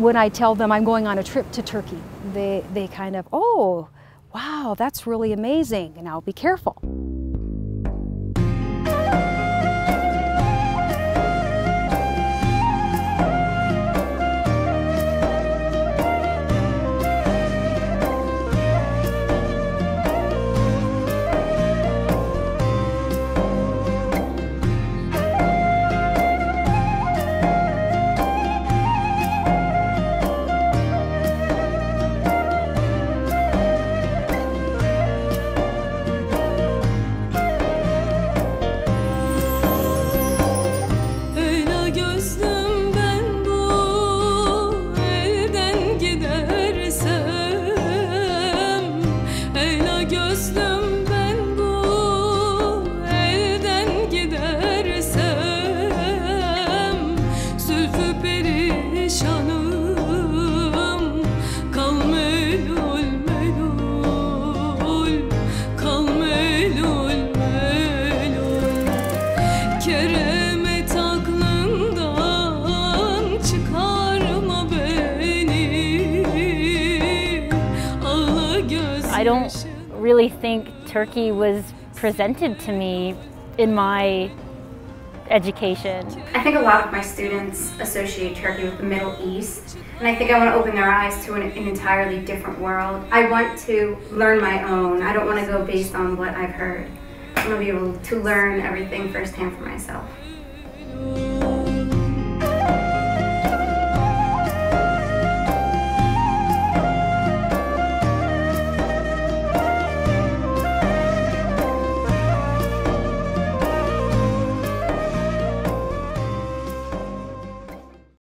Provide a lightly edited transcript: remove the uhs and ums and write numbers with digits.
when I tell them I'm going on a trip to Turkey, they kind of, oh, wow, that's really amazing, and I'll be careful. I don't really think Turkey was presented to me in my education. I think a lot of my students associate Turkey with the Middle East, and I think I want to open their eyes to an entirely different world. I want to learn my own. I don't want to go based on what I've heard. I want to be able to learn everything firsthand for myself.